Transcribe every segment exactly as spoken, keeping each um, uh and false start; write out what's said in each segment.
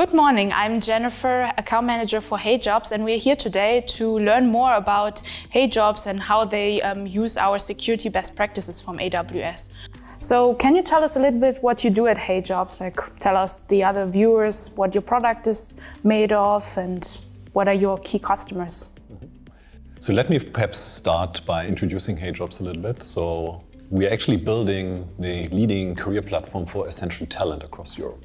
Good morning, I'm Jennifer, account manager for HeyJobs, and we're here today to learn more about HeyJobs and how they um, use our security best practices from A W S. So can you tell us a little bit what you do at HeyJobs? Like, tell us, the other viewers, what your product is made of and what are your key customers? Mm-hmm. So let me perhaps start by introducing HeyJobs a little bit. So we're actually building the leading career platform for essential talent across Europe.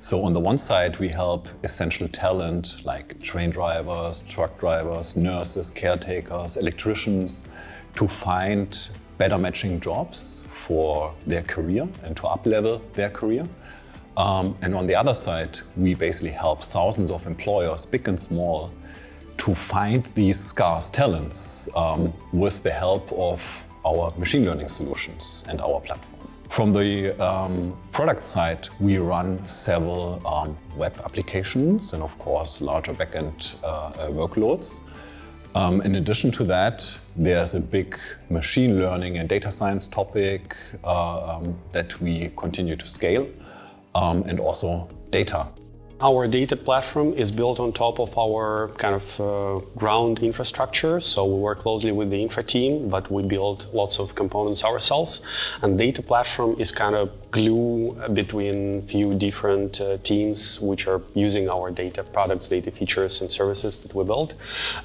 So on the one side, we help essential talent like train drivers, truck drivers, nurses, caretakers, electricians to find better matching jobs for their career and to up-level their career. Um, and on the other side, we basically help thousands of employers, big and small, to find these scarce talents um, with the help of our machine learning solutions and our platform. From the um, product side, we run several um, web applications and, of course, larger backend uh, workloads. Um, in addition to that, there's a big machine learning and data science topic uh, um, that we continue to scale, um, and also data. Our data platform is built on top of our kind of uh, ground infrastructure, so we work closely with the infra team, but we build lots of components ourselves. And data platform is kind of glue between few different uh, teams which are using our data products, data features and services that we build.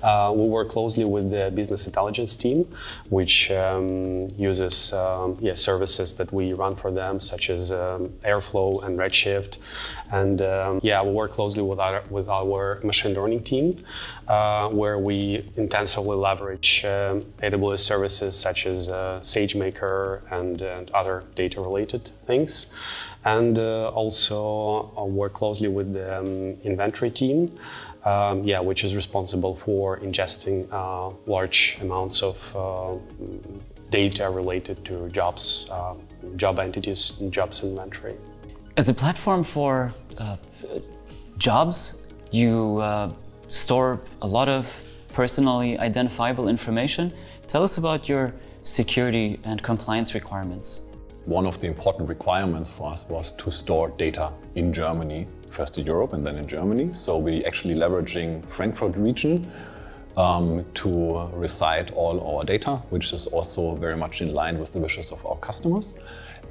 Uh, we work closely with the business intelligence team, which um, uses um, yeah, services that we run for them, such as um, Airflow and Redshift. And um, yeah, we work closely with our, with our machine learning team, uh, where we intensively leverage um, A W S services such as uh, SageMaker and, and other data-related things. And uh, also uh, work closely with the um, inventory team, um, yeah, which is responsible for ingesting uh, large amounts of uh, data related to jobs, uh, job entities, jobs inventory. As a platform for uh, jobs, you uh, store a lot of personally identifiable information. Tell us about your security and compliance requirements. One of the important requirements for us was to store data in Germany, first in Europe and then in Germany. So we're actually leveraging Frankfurt region um, to recite all our data, which is also very much in line with the wishes of our customers.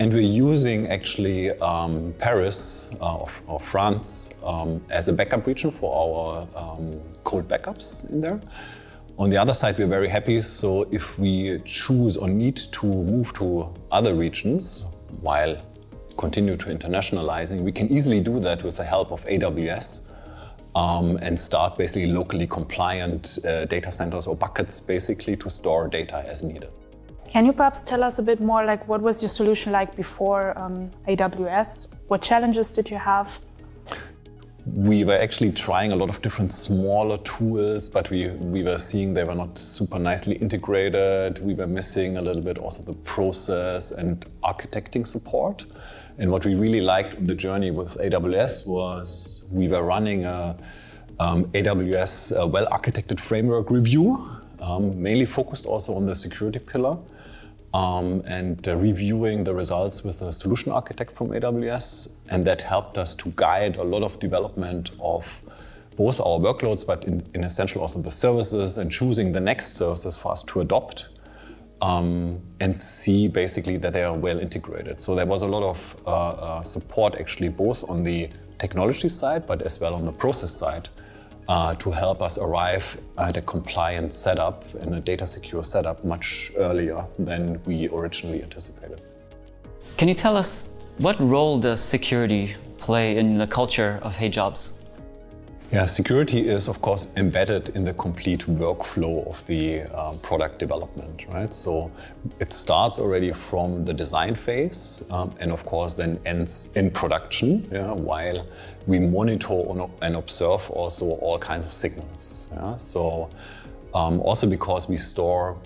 And we're using actually um, Paris uh, or, or France um, as a backup region for our um, cold backups in there. On the other side, we're very happy. So if we choose or need to move to other regions while continue to internationalizing, we can easily do that with the help of A W S um, and start basically locally compliant uh, data centers or buckets basically to store data as needed. Can you perhaps tell us a bit more, like, what was your solution like before um, A W S? What challenges did you have? We were actually trying a lot of different smaller tools, but we, we were seeing they were not super nicely integrated. We were missing a little bit also the process and architecting support. And what we really liked the journey with A W S was we were running a um, A W S uh, well-architected framework review, um, mainly focused also on the security pillar. Um, and uh, reviewing the results with a solution architect from A W S. And that helped us to guide a lot of development of both our workloads, but in, in essential also the services and choosing the next services for us to adopt um, and see basically that they are well integrated. So there was a lot of uh, uh, support actually both on the technology side, but as well on the process side uh, to help us arrive at a compliant setup and a data secure setup much earlier than we originally anticipated. Can you tell us what role does security play in the culture of HeyJobs? Yeah, security is of course embedded in the complete workflow of the uh, product development, right? So it starts already from the design phase um, and of course then ends in production, yeah, while we monitor and observe also all kinds of signals. Yeah? So um, also because we store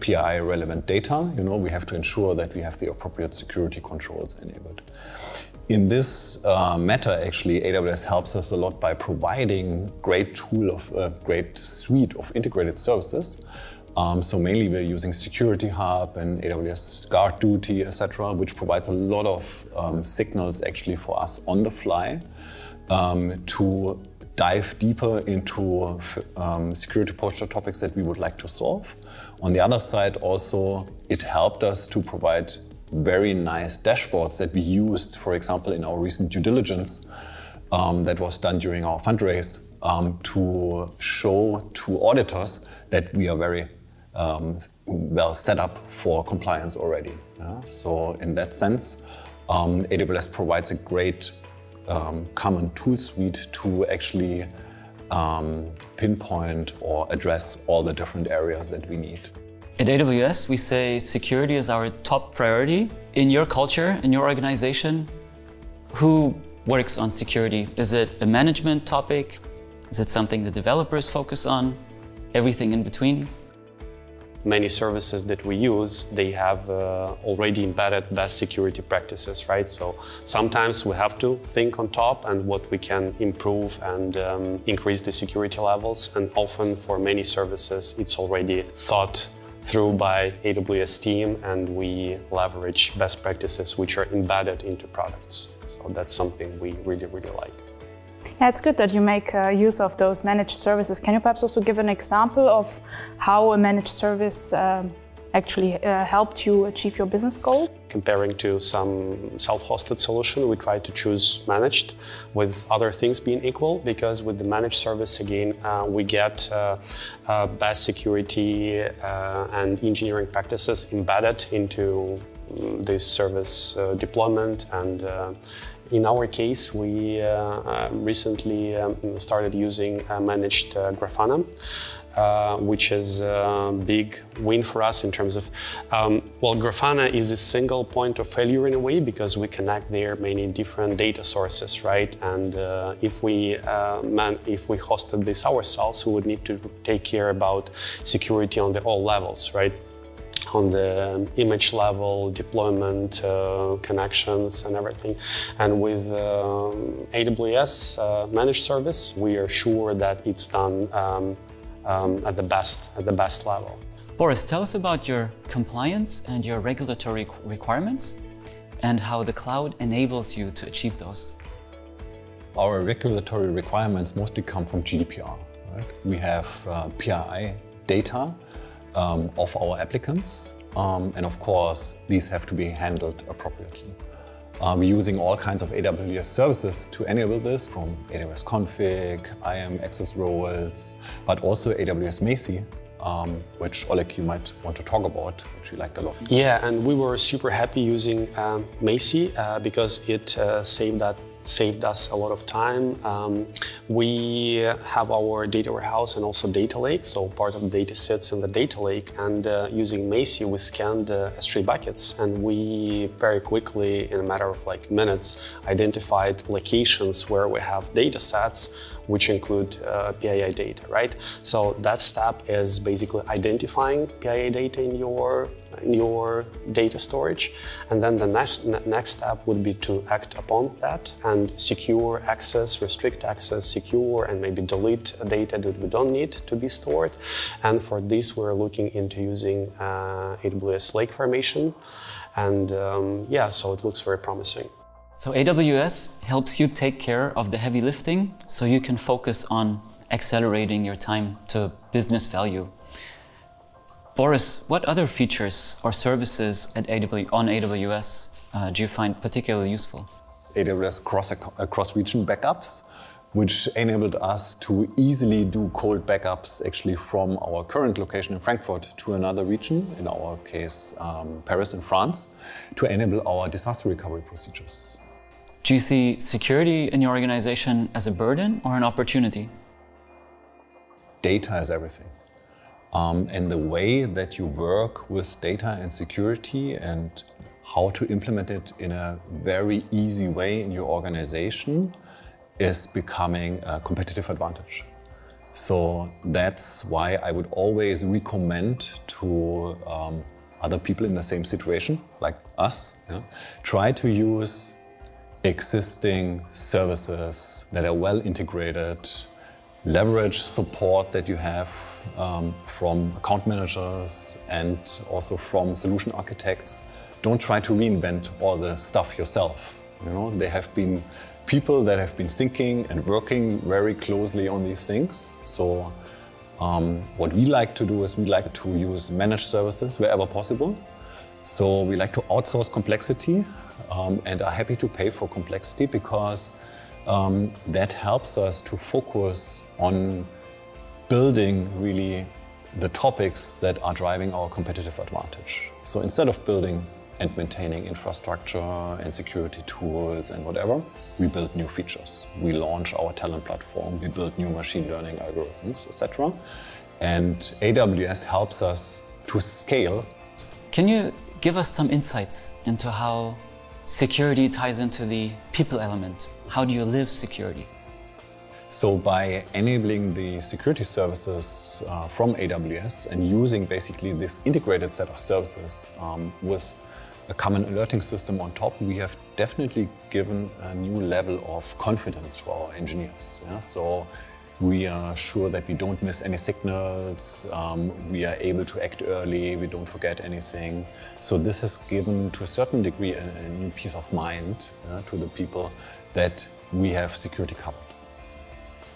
P I relevant data, you know, we have to ensure that we have the appropriate security controls enabled. In this uh, matter, actually, A W S helps us a lot by providing great tool of uh, great suite of integrated services. Um, so mainly we're using Security Hub and A W S GuardDuty, et cetera, which provides a lot of um, signals actually for us on the fly um, to dive deeper into um, security posture topics that we would like to solve. On the other side also, it helped us to provide very nice dashboards that we used, for example, in our recent due diligence um, that was done during our fundraise um, to show to auditors that we are very um, well set up for compliance already. Yeah? So in that sense, um, A W S provides a great um, common tool suite to actually um, pinpoint or address all the different areas that we need. At A W S, we say security is our top priority. In your culture, in your organization, who works on security? Is it a management topic? Is it something the developers focus on? Everything in between? Many services that we use, they have uh, already embedded best security practices, right? So sometimes we have to think on top and what we can improve and um, increase the security levels. And often for many services, it's already thought through by A W S team, and we leverage best practices which are embedded into products. So that's something we really, really like. Yeah, it's good that you make uh, use of those managed services. Can you perhaps also give an example of how a managed service uh, actually uh, helped you achieve your business goal? Comparing to some self-hosted solution, we try to choose managed, with other things being equal, because with the managed service, again, uh, we get uh, uh, best security uh, and engineering practices embedded into um, this service uh, deployment. And uh, in our case, we uh, uh, recently um, started using uh, managed uh, Grafana. Uh, which is a big win for us in terms of, um, well, Grafana is a single point of failure in a way, because we connect there many different data sources, right? And uh, if we uh, man, if we hosted this ourselves, we would need to take care about security on the all levels, right? On the image level, deployment, uh, connections and everything. And with um, A W S uh, managed service, we are sure that it's done um, Um, at the best, at the best level. Boris, tell us about your compliance and your regulatory requirements and how the cloud enables you to achieve those. Our regulatory requirements mostly come from G D P R. Right? We have uh, P I I data um, of our applicants, um, and of course these have to be handled appropriately. Um, we're using all kinds of A W S services to enable this, from A W S Config, I A M access roles, but also A W S Macie, um, which Oleg, you might want to talk about, which we liked a lot. Yeah, and we were super happy using um, Macie uh, because it uh, saved that. saved us a lot of time. Um, we have our data warehouse and also data lake, so part of the data sits in the data lake, and uh, using Macie we scanned uh, S three buckets, and we very quickly, in a matter of like minutes, identified locations where we have data sets which include uh, P I I data, right? So that step is basically identifying P I I data in your in your data storage, and then the next next step would be to act upon that and secure access, restrict access, secure, and maybe delete data that we don't need to be stored. And for this, we're looking into using uh, A W S Lake Formation, and um, yeah, so it looks very promising. So A W S helps you take care of the heavy lifting, so you can focus on accelerating your time to business value. Boris, what other features or services at A W on A W S uh, do you find particularly useful? A W S cross, uh, cross-region backups, which enabled us to easily do cold backups actually from our current location in Frankfurt to another region, in our case um, Paris in France, to enable our disaster recovery procedures. Do you see security in your organization as a burden or an opportunity? Data is everything. Um, and the way that you work with data and security and how to implement it in a very easy way in your organization is becoming a competitive advantage. So that's why I would always recommend to um, other people in the same situation, like us, yeah, try to use existing services that are well integrated, leverage support that you have um, from account managers and also from solution architects. Don't try to reinvent all the stuff yourself. You know, they have been people that have been thinking and working very closely on these things. So um, what we like to do is we like to use managed services wherever possible. So we like to outsource complexity um, and are happy to pay for complexity because um, that helps us to focus on building really the topics that are driving our competitive advantage. So instead of building and maintaining infrastructure and security tools and whatever, we build new features. We launch our talent platform, we build new machine learning algorithms, et cetera. And A W S helps us to scale. Can you give us some insights into how security ties into the people element? How do you live security? So by enabling the security services uh, from A W S and using basically this integrated set of services um, with a common alerting system on top, we have definitely given a new level of confidence to our engineers. Yeah? So we are sure that we don't miss any signals, um, we are able to act early, we don't forget anything. So this has given to a certain degree a, a new peace of mind uh, to the people that we have security covered.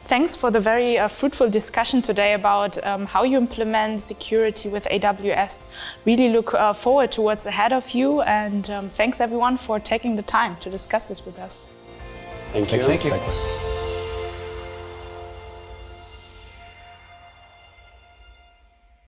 Thanks for the very uh, fruitful discussion today about um, how you implement security with A W S. Really look uh, forward to what's ahead of you, and um, thanks everyone for taking the time to discuss this with us. Thank you. Thank you. Thank you.